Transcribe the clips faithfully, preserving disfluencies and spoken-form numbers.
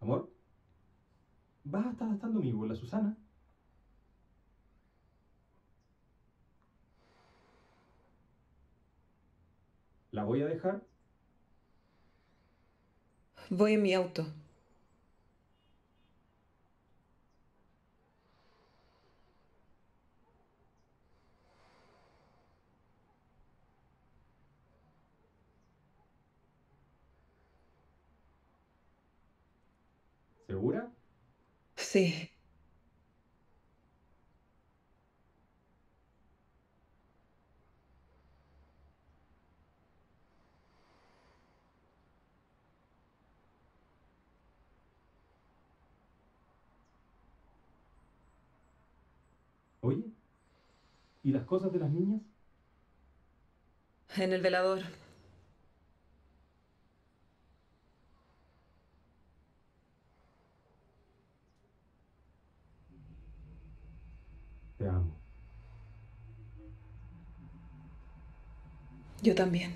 Amor, ¿vas a estar gastando mi bola, Susana? ¿La voy a dejar? Voy en mi auto. ¿Segura? Sí. Oye, ¿y las cosas de las niñas? En el velador. Te amo. Yo también.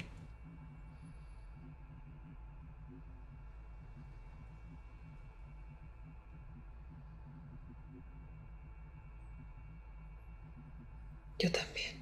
Yo también.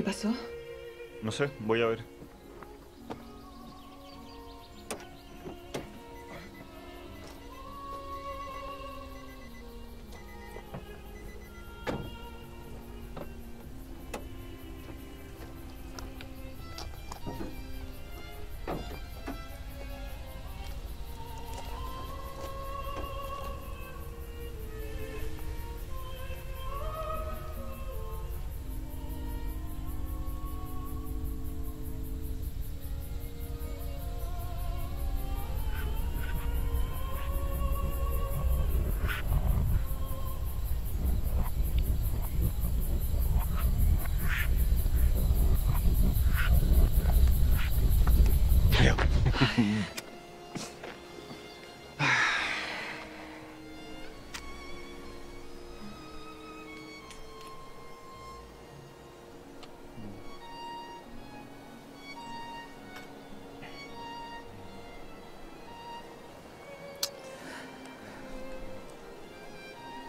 ¿Qué pasó? No sé, voy a ver.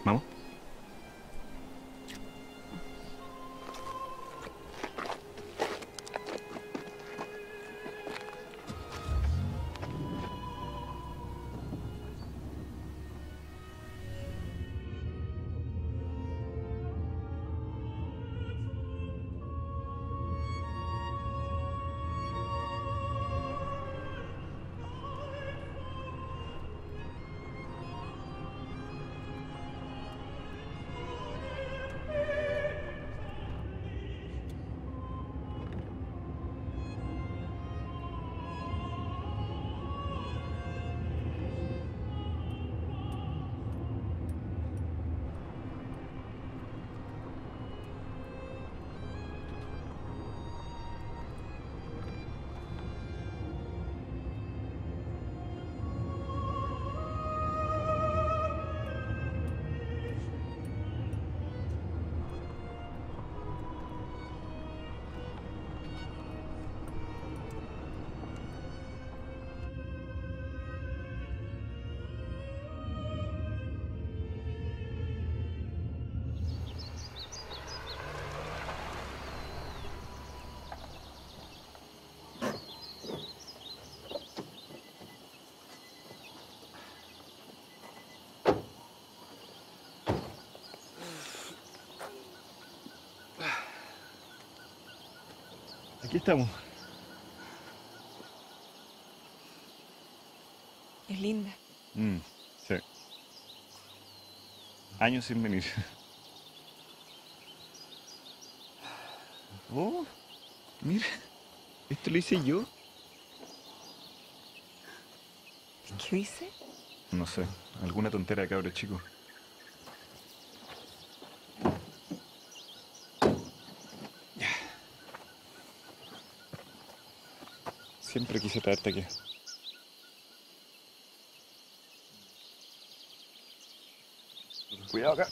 ¿Vamos? Aquí estamos. Es linda. Mm, sí. Años sin venir. Oh, mira. Esto lo hice yo. ¿Qué hice? No sé. Alguna tontera de cabros chicos. Siempre quise traerte aquí. Cuidado acá.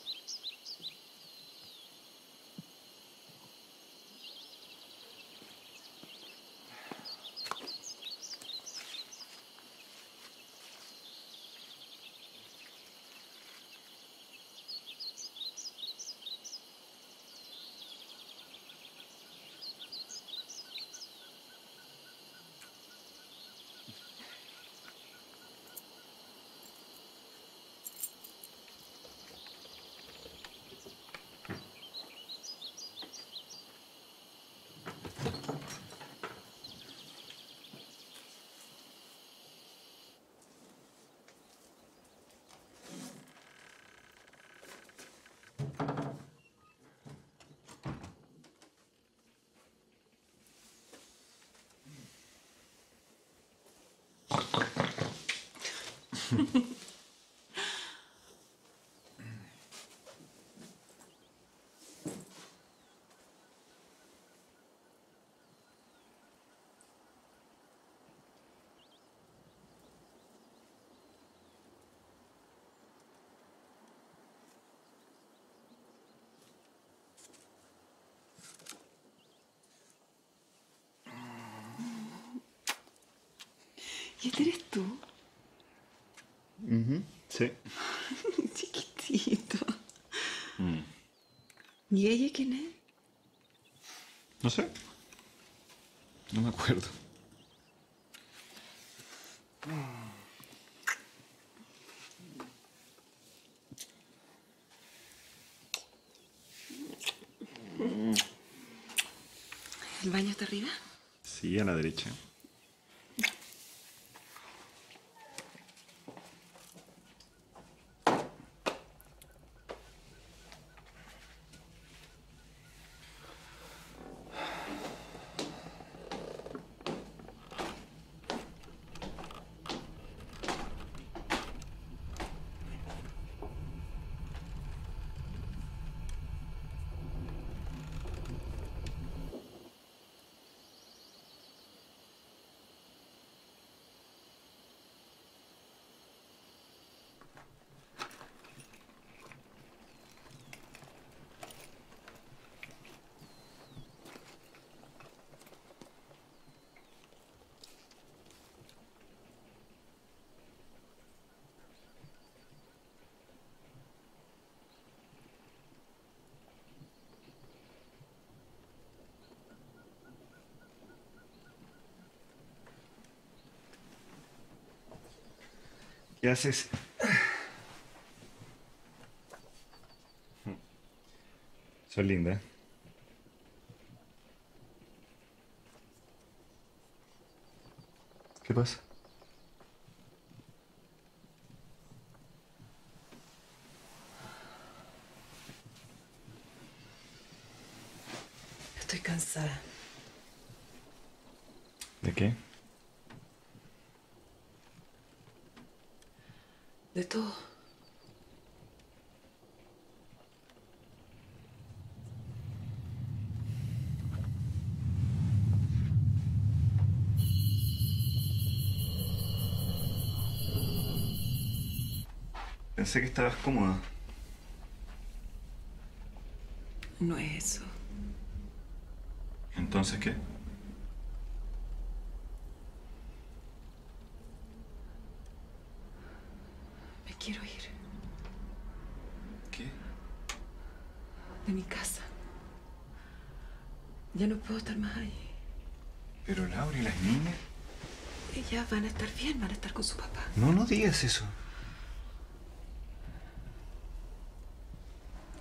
¿Y este eres tú? Uh-huh. Sí. Chiquitito. Mm. ¿Y ella quién es? No sé. No me acuerdo. ¿El baño está arriba? Sí, a la derecha. ¿Qué haces? Soy linda. ¿Qué pasa? Estoy cansada. ¿De qué? De todo. Pensé que estabas cómoda. No es eso. ¿Entonces qué? Quiero ir. ¿Qué? De mi casa. Ya no puedo estar más ahí. Pero Laura y las niñas... Ellas van a estar bien, van a estar con su papá. No, no digas eso.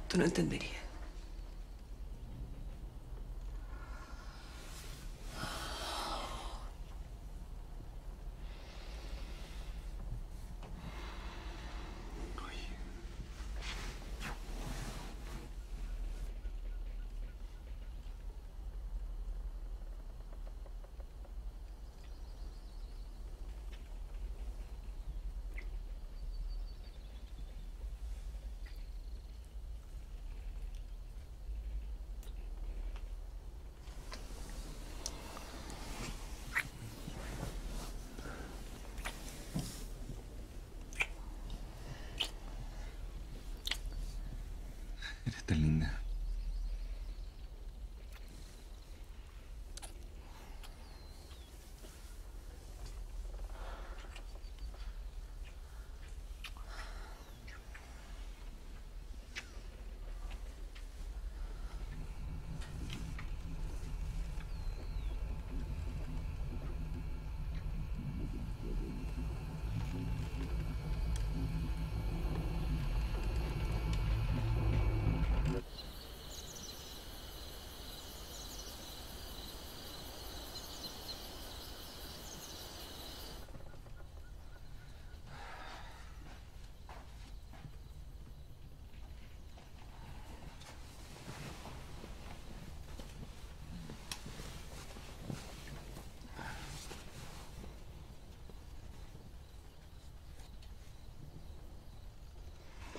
Tú no entenderías. Tan linda.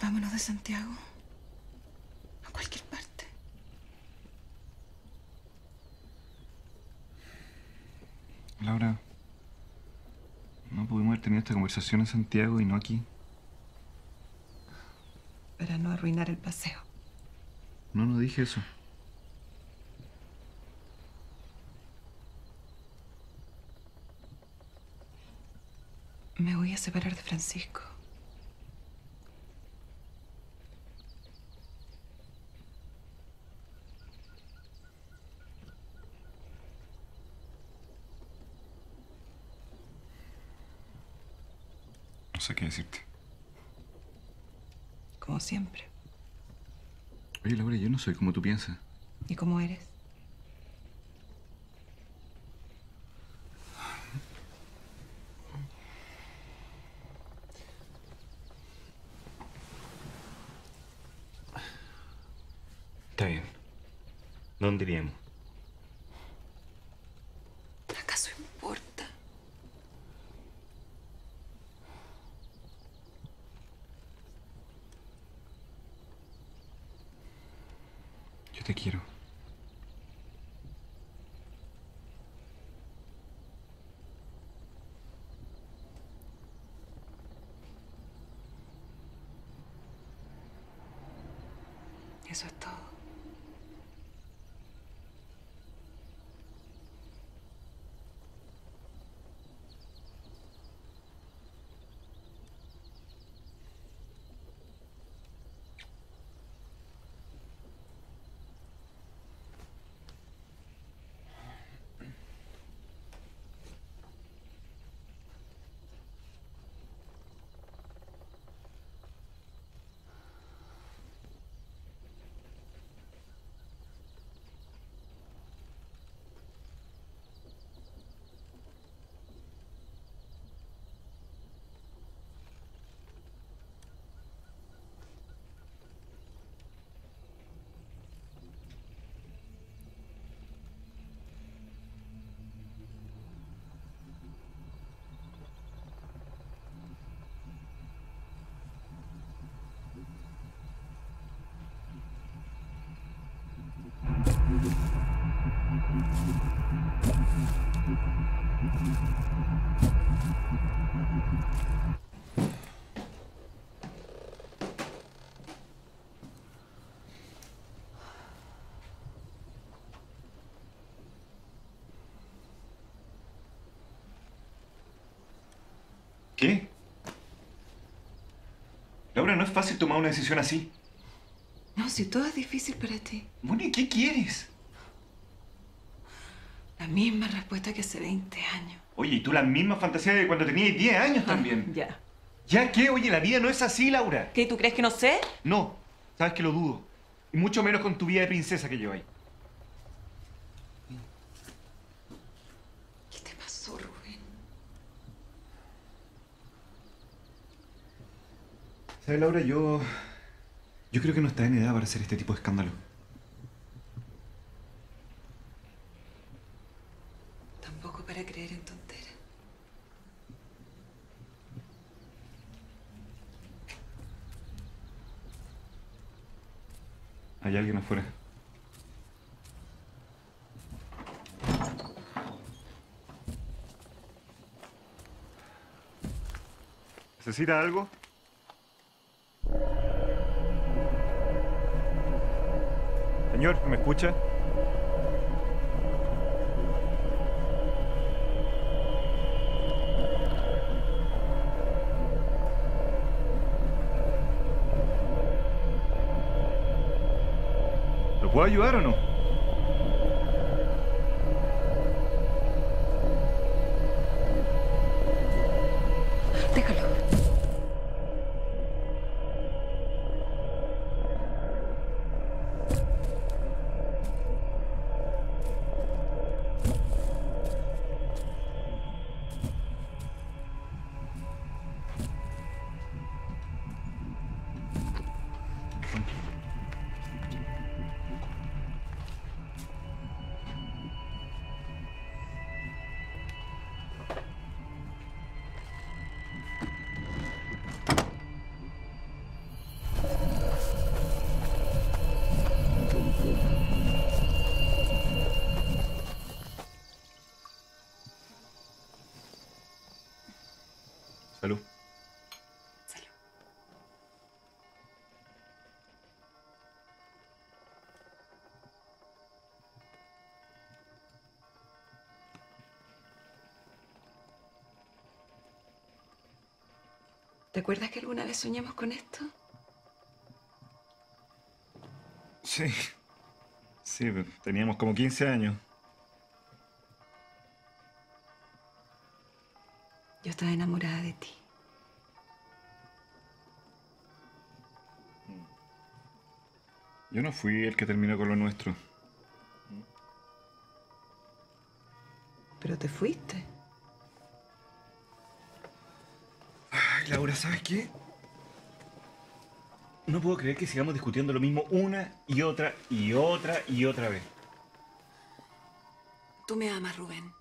Vámonos de Santiago, a cualquier parte. Laura, no pudimos haber tenido esta conversación en Santiago y no aquí. Para no arruinar el paseo. No, no dije eso. Me voy a separar de Francisco. No sé qué decirte. Como siempre. Oye, Laura, yo no soy como tú piensas. ¿Y cómo eres? Está bien. ¿Dónde iríamos? ¿Acaso importa? Yo te quiero. Eso es todo. ¿Qué? Laura, no es fácil tomar una decisión así. No, si todo es difícil para ti. Moni, ¿qué quieres? La misma respuesta que hace veinte años. Oye, y tú la misma fantasía de cuando tenías diez años también. Ah, ya. ¿Ya qué? Oye, la vida no es así, Laura. ¿Qué? ¿Tú crees que no sé? No, sabes que lo dudo. Y mucho menos con tu vida de princesa que llevo ahí. ¿Qué te pasó, Rubén? ¿Sabes, Laura? Yo... Yo creo que no está en edad para hacer este tipo de escándalo. Tampoco para creer en tonteras. Hay alguien afuera. ¿Necesita algo? Señor, ¿me escucha? ¿Lo puedo ayudar o no? Déjalo. Salud. Salud. ¿Te acuerdas que alguna vez soñamos con esto? Sí. Sí, teníamos como quince años. Yo estaba enamorada de ti. Yo no fui el que terminó con lo nuestro. Pero te fuiste. Ay, Laura, ¿sabes qué? No puedo creer que sigamos discutiendo lo mismo una y otra y otra y otra vez. Tú me amas, Rubén.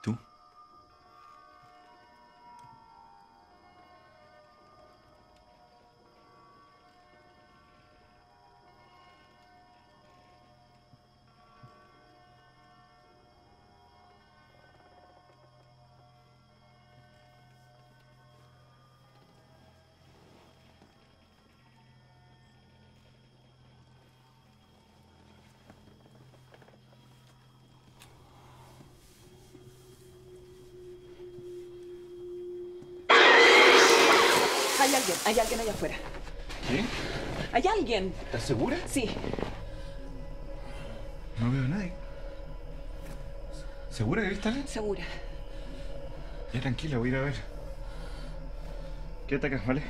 ¿Y tú? Hay alguien, hay alguien allá afuera. ¿Qué? Hay alguien. ¿Estás segura? Sí. No veo a nadie. ¿Segura que viste a alguien? Segura. Ya tranquila, voy a ir a ver. Quédate acá, ¿vale?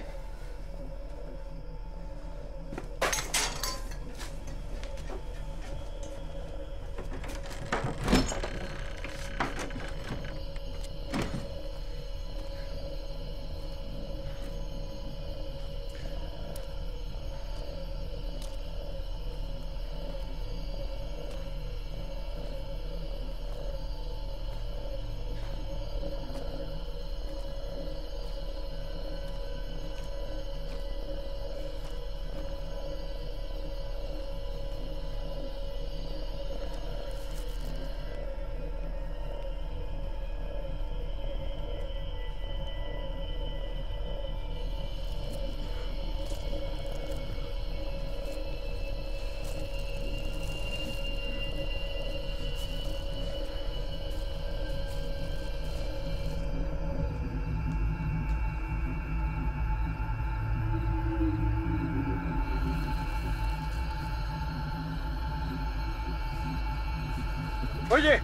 Oye.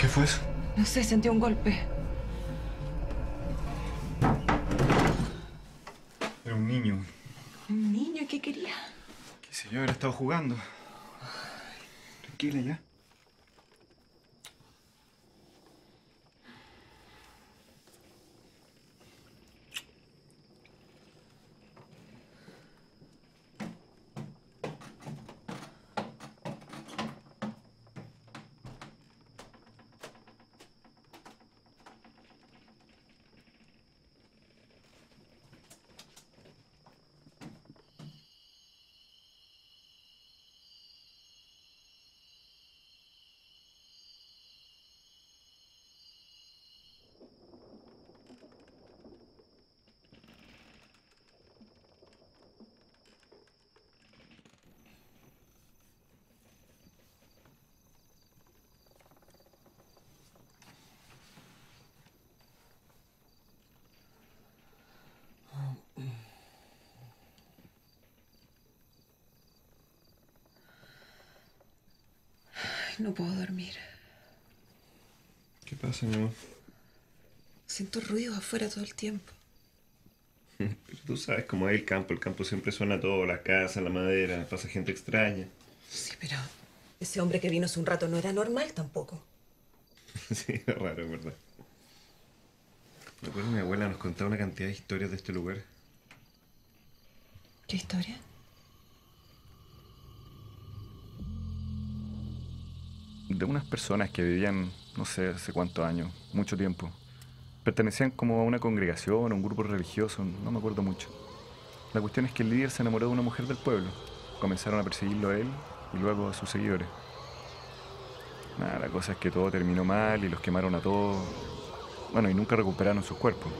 ¿Qué fue eso? No sé, sentí un golpe. Era un niño. ¿Un niño? ¿Qué quería? Qué sé yo, él estaba jugando. Tranquila ya. No puedo dormir. ¿Qué pasa, mi amor? Siento ruidos afuera todo el tiempo. Pero tú sabes cómo es el campo. El campo siempre suena todo. La casa, la madera, pasa gente extraña. Sí, pero ese hombre que vino hace un rato no era normal tampoco. Sí, era raro, ¿verdad? Me acuerdo que mi abuela nos contaba una cantidad de historias de este lugar. ¿Qué historia? de unas personas que vivían, no sé, hace cuántos años, mucho tiempo. Pertenecían como a una congregación, a un grupo religioso, no me acuerdo mucho. La cuestión es que el líder se enamoró de una mujer del pueblo. Comenzaron a perseguirlo a él y luego a sus seguidores. Nada, la cosa es que todo terminó mal y los quemaron a todos. Bueno, y nunca recuperaron sus cuerpos.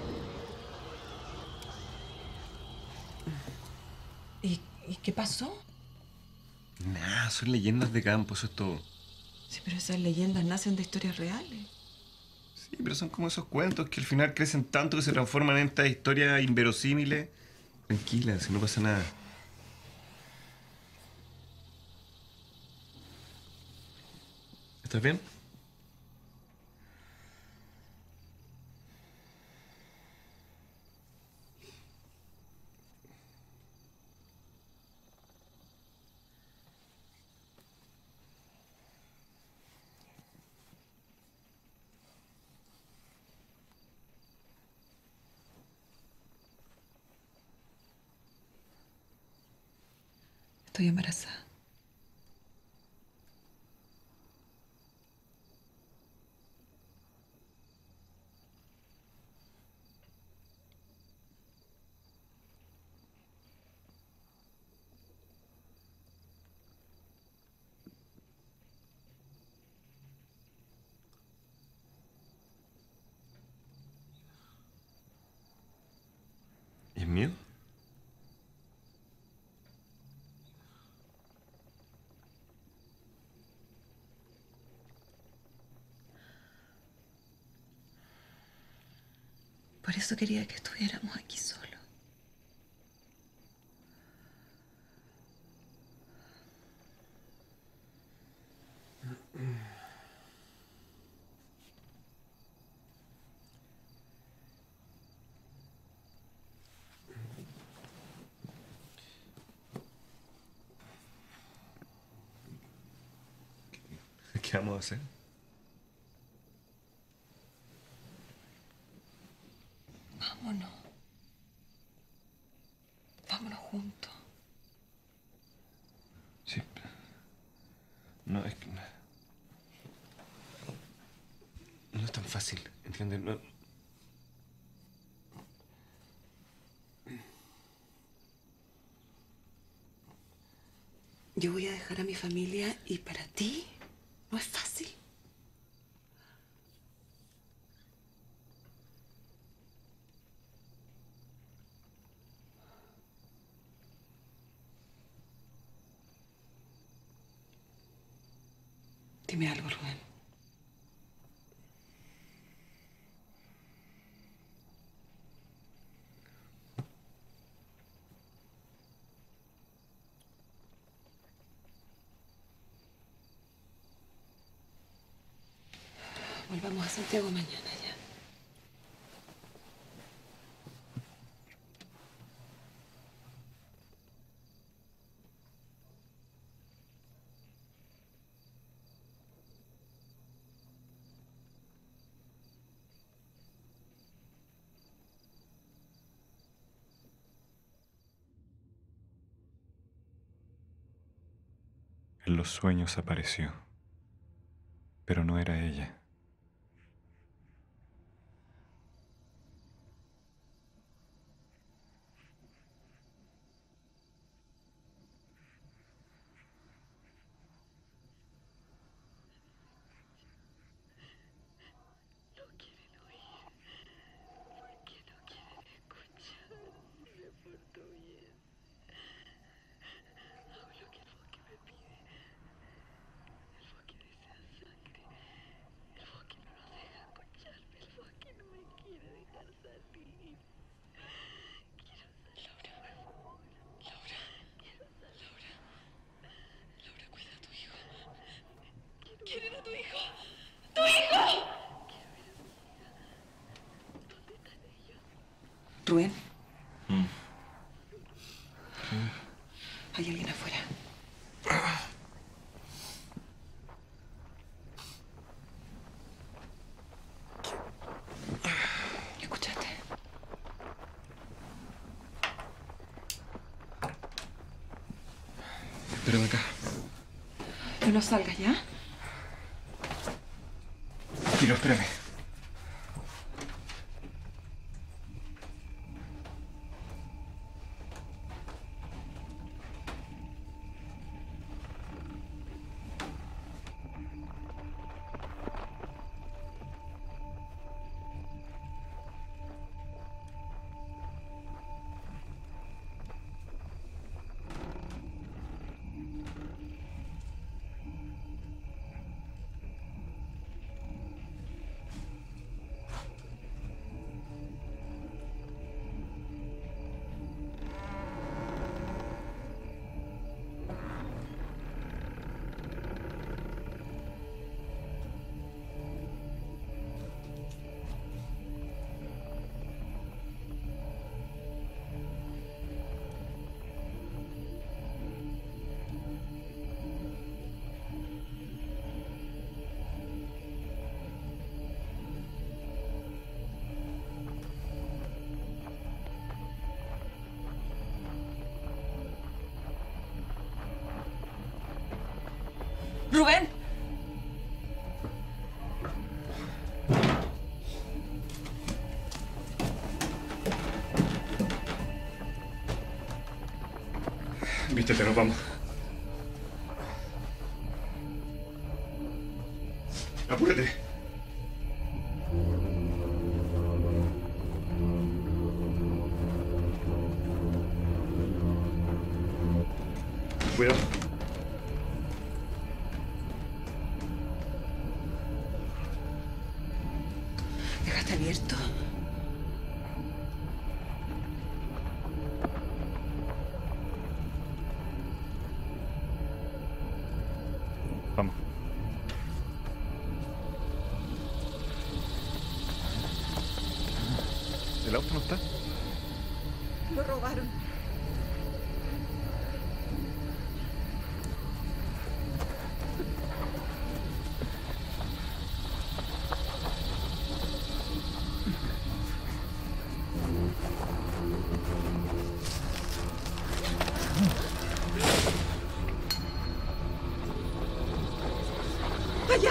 ¿Y, y qué pasó? Nah, son leyendas de campo, eso es todo. Sí, pero esas leyendas nacen de historias reales. Sí, pero son como esos cuentos que al final crecen tanto que se transforman en estas historias inverosímiles. Tranquila, si no pasa nada. ¿Estás bien? Estoy embarazada. ¿Es mío? Por eso quería que estuviéramos aquí solos. ¿Qué vamos a hacer? Vámonos. Vámonos juntos. Sí. No, es que... No, no es tan fácil, ¿entiendes? No... Yo voy a dejar a mi familia y para ti no es fácil. Dime algo, Rubén. Volvamos a Santiago mañana ya. En los sueños apareció, pero no era ella. Rubén, mm. Hay alguien afuera. ¿Escuchaste? Espérame acá. No salgas, ¿ya? respiro, espérame. Rubén. Vístete, nos vamos. Apúrate. Cuidado. ¿El auto no está? Lo robaron. ¡Allá!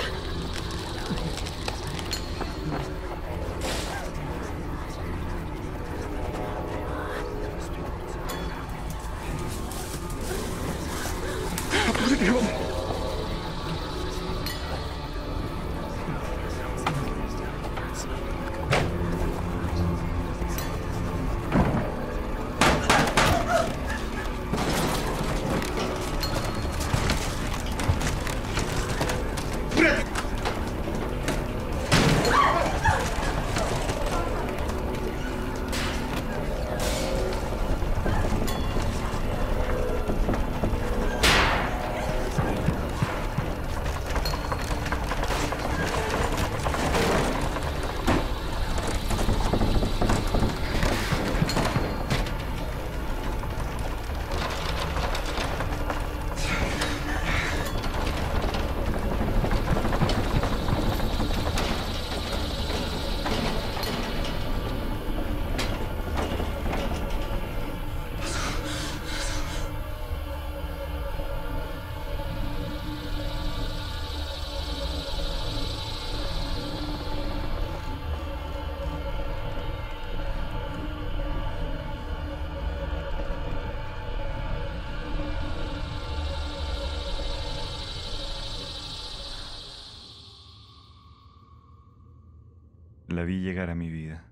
La vi llegar a mi vida,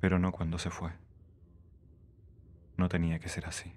pero no cuando se fue. No tenía que ser así.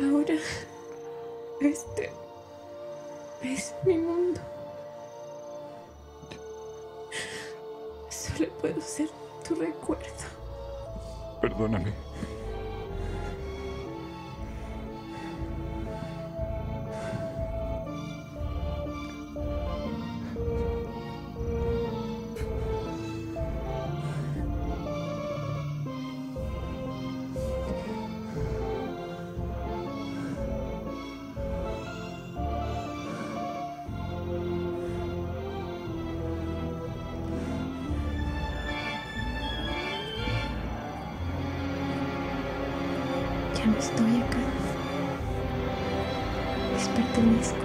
Ahora, este es mi mundo. Solo puedo ser tu recuerdo. Perdóname. Ya no estoy acá, les pertenezco.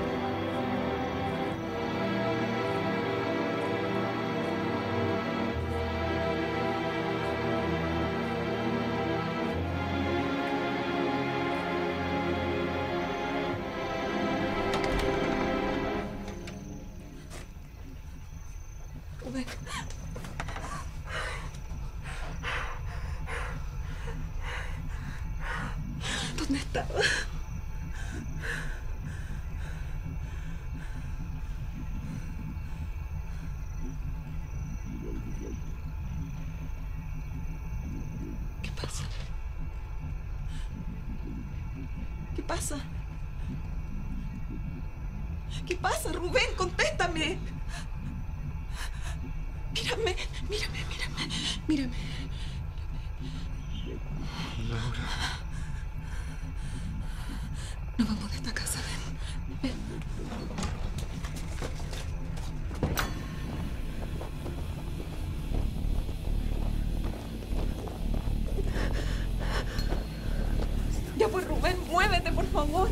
¿Dónde estaba? ¿Qué pasa? ¿Qué pasa? ¿Qué pasa, Rubén? ¡Contéstame! Mírame, mírame, mírame, mírame. Laura. Nos vamos de esta casa, ven. Ven. Ya pues, Rubén, muévete, por favor.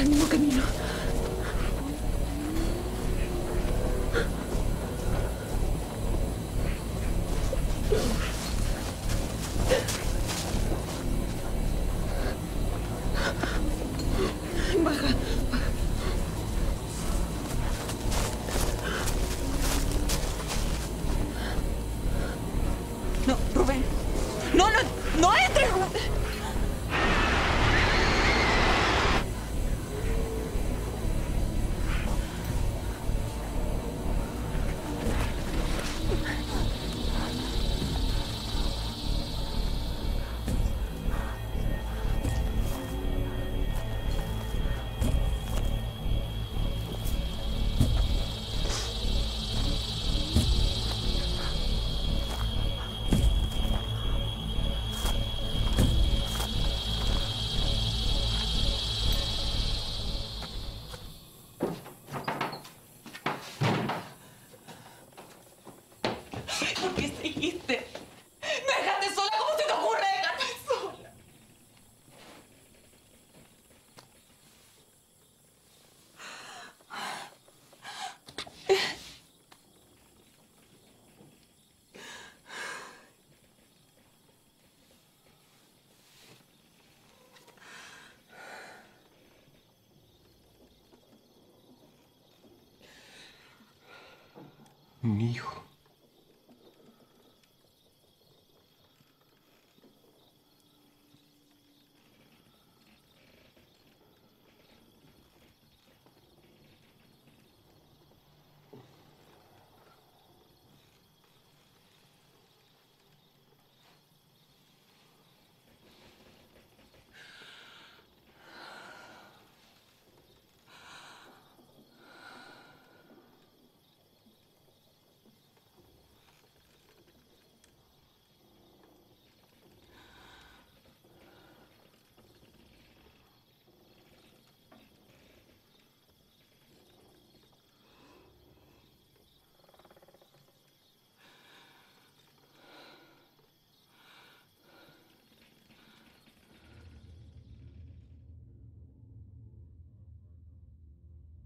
El mismo camino. Baja. seguiste. ¡Me dejaste sola! ¿Cómo se te ocurre dejarme sola? Mi hijo.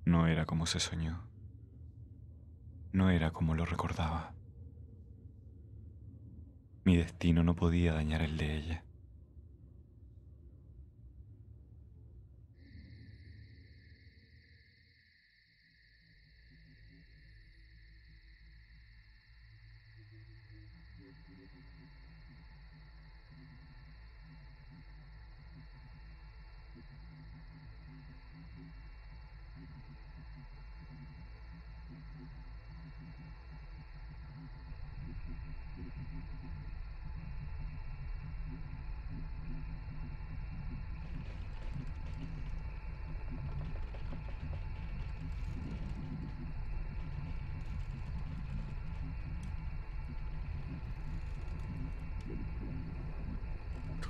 No era como se soñó. No era como lo recordaba. Mi destino no podía dañar el de ella.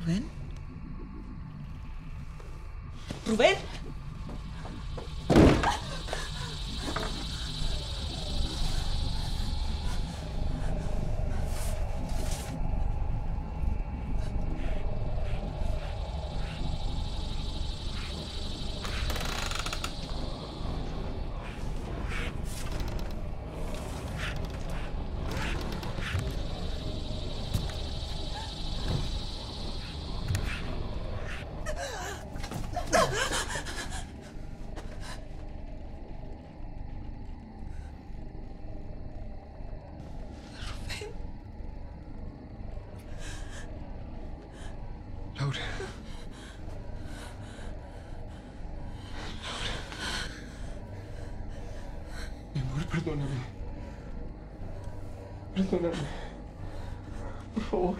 ¿Rubén? ¿Rubén? Laura. Laura. Mi amor, perdóname. Perdóname. Por favor.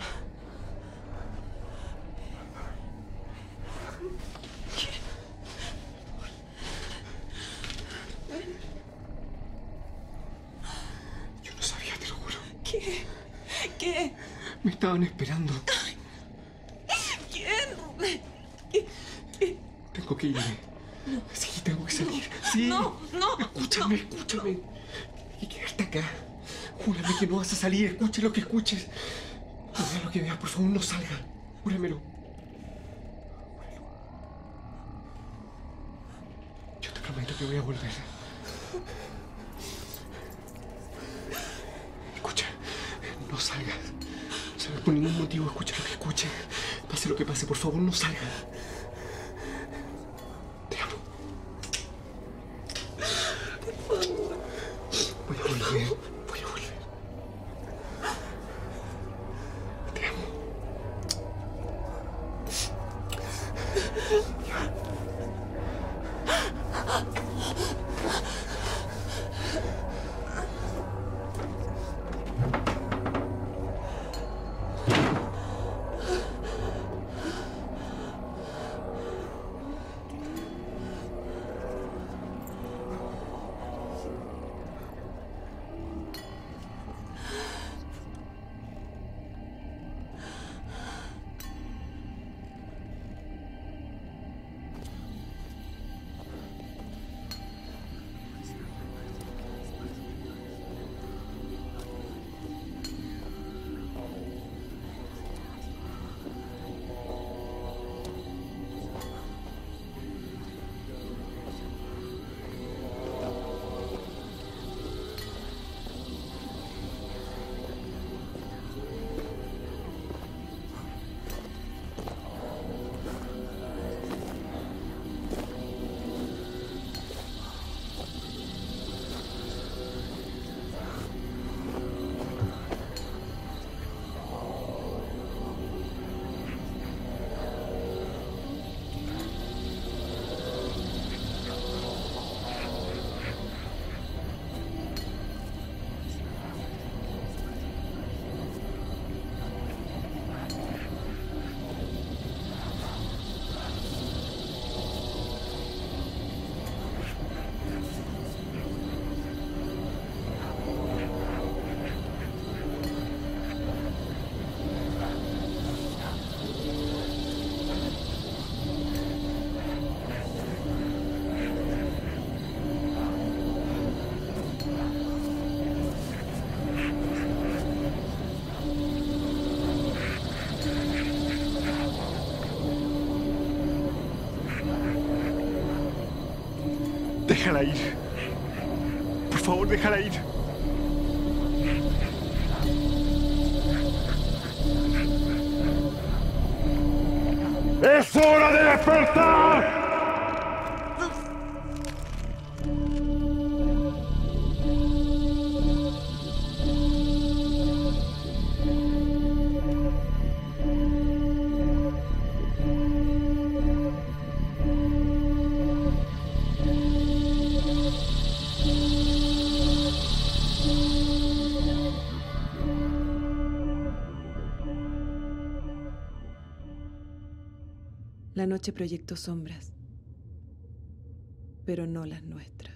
Yo no sabía, te lo juro. ¿Qué? ¿Qué? Me estaban esperando. Tengo que irme. No. Sí, tengo que salir. No, sí. No, no. Escúchame, no, escúchame. No. Y quedarte acá. Júrame que no vas a salir. Escuche lo que escuches. No veas lo que veas, por favor, no salga. Júramelo. Yo te prometo que voy a volver. Escucha, no salgas. No salgas por ningún motivo. Escucha lo que escuche. Pase lo que pase, por favor, no salgas. Déjala ir. Por favor, déjala ir. ¡Es hora de despertar! La noche proyectó sombras, pero no las nuestras.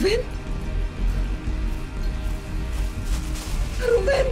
Rubén. Rubén.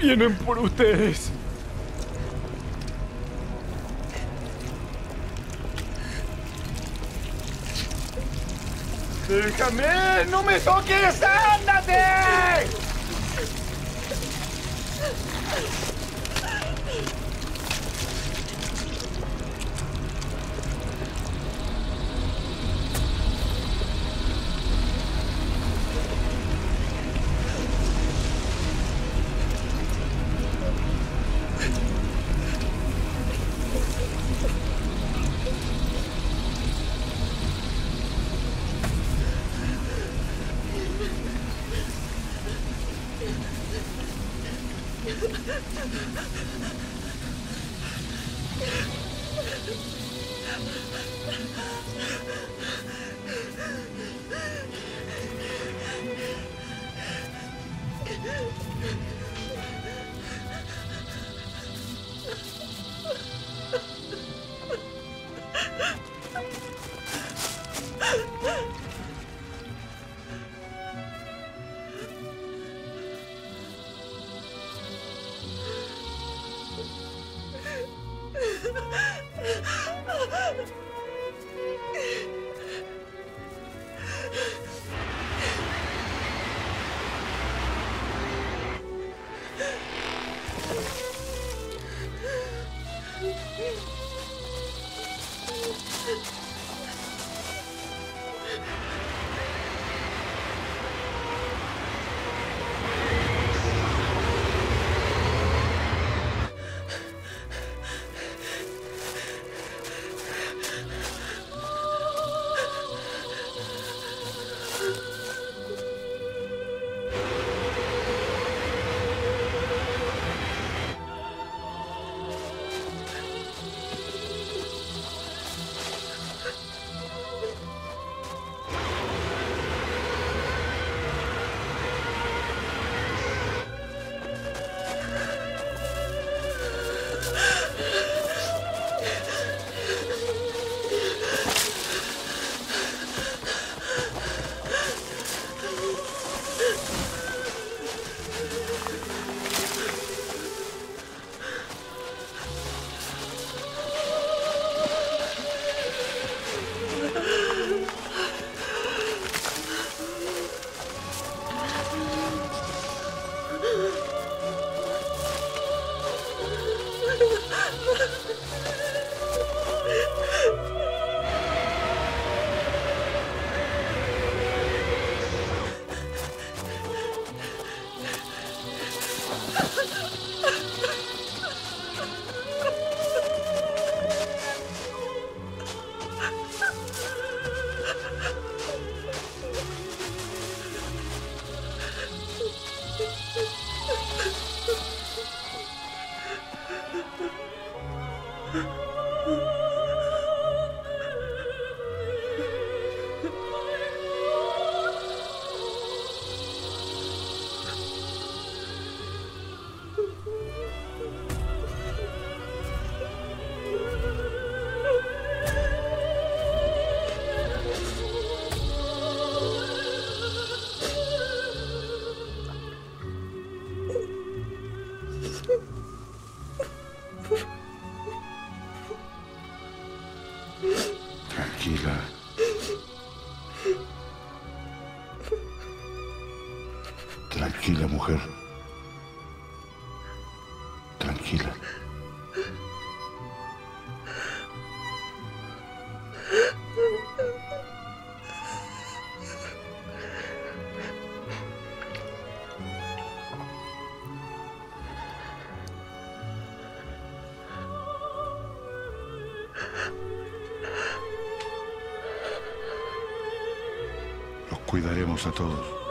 Vienen por ustedes. ¡Déjame! ¡No me toques! ¡Ándate! Tranquila, mujer. Tranquila. Los cuidaremos a todos.